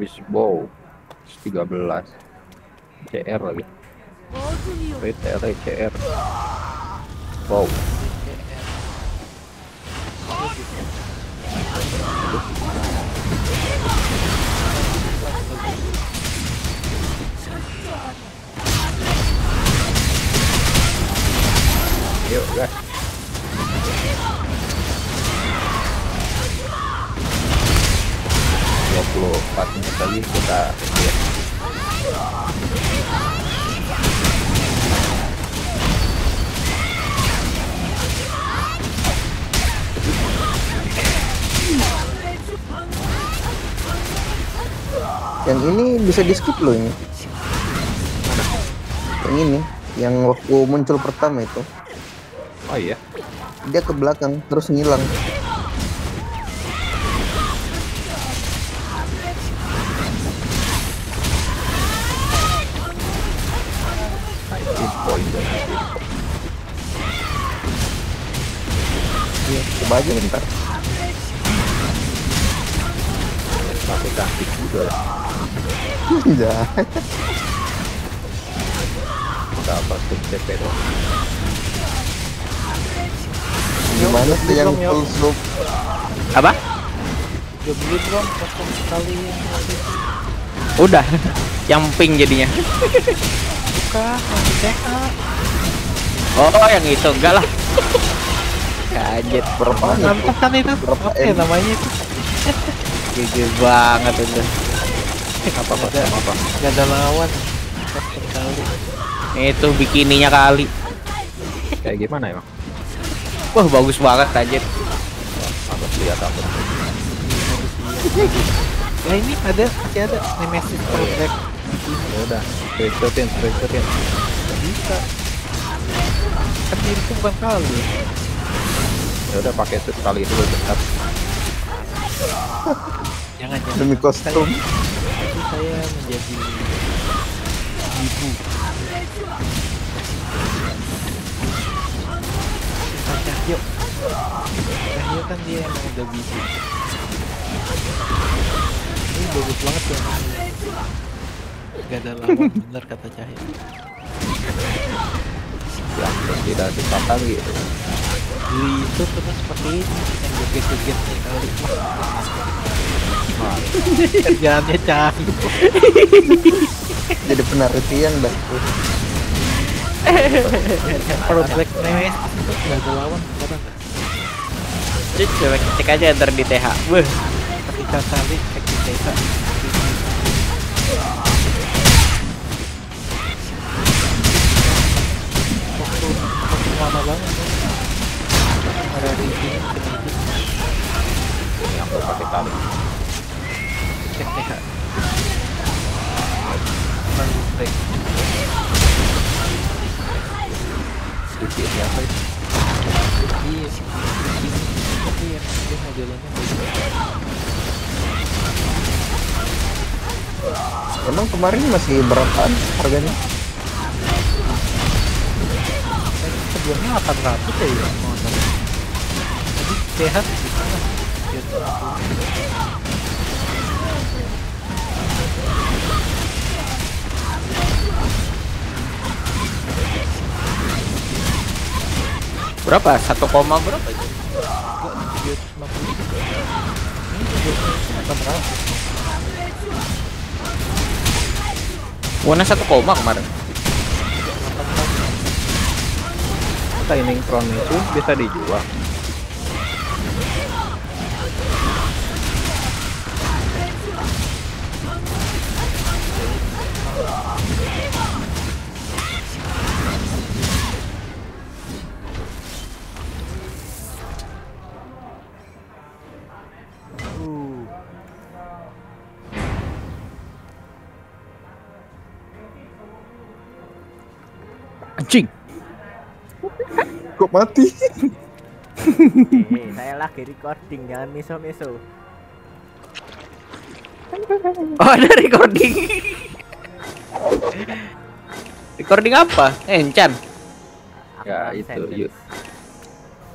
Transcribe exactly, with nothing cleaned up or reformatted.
Wishbow tiga belas C R lagi. T R C R. Wow. Yuk guys. dua puluh empat menit lagi kita lihat. Yang ini bisa di skip loh ini. Yang ini yang waktu muncul pertama itu. Oh iya, dia ke belakang terus ngilang. Iya, coba aja bentar. Pakai taktik juga ya. Iya. Kita pasti C P dong. Gimana sih yang full slope? Apa? Udah belum dong, kosong sekali. Udah, yang pink jadinya. Buka, masih C A. Oh, yang itu enggak lah. Kaget berapa? Nampak itu? Berapa ya namanya itu? Gede banget itu. Apa apa? Apa? Gak ada lawan. Itu bikininya kali. Kayak gimana emang? Wah bagus banget kaget. Apa lihat apa? Nah ini ada masih ada Nemesis Project. Ya udah, resetin, resetin. Bisa. Kan itu bukan kali. Ya udah pakai set kali itu tetap. Jangan jangan. Demi kostum. Saya menjadi ibu. Cahyo, Cahyo kan dia emang udah bisa. Ini bagus banget ya. Gak ada lawan bener kata Cahyo. Ya, tidak dipatang gitu. Di itu terus seperti ini yang joget-joget nih kali. Kerjaannya Cahyo. Jadi penaritian dah. Project Nemesis nggak ada lawan sekarang. Cek coba cek aja ntar di T H. Wah, kita kali cek di T H. Waktu waktu lama banget. Ada di sini. Ini aku pakai tali. Cek T H. Project. Oke, ya guys. Ini ini yang kita jalannya. Emang kemarin masih berapaan harganya? Sebelumnya delapan ratus ya, ya. Jadi sehat gitu. Berapa? Satu koma berapa itu? Warna satu koma kemarin. Timing crown itu bisa dijual. Anjing. Kok mati? Hey, saya lagi recording, jangan miso-miso. Oh, ada recording. Recording apa? Eh, Encan. Ya, itu.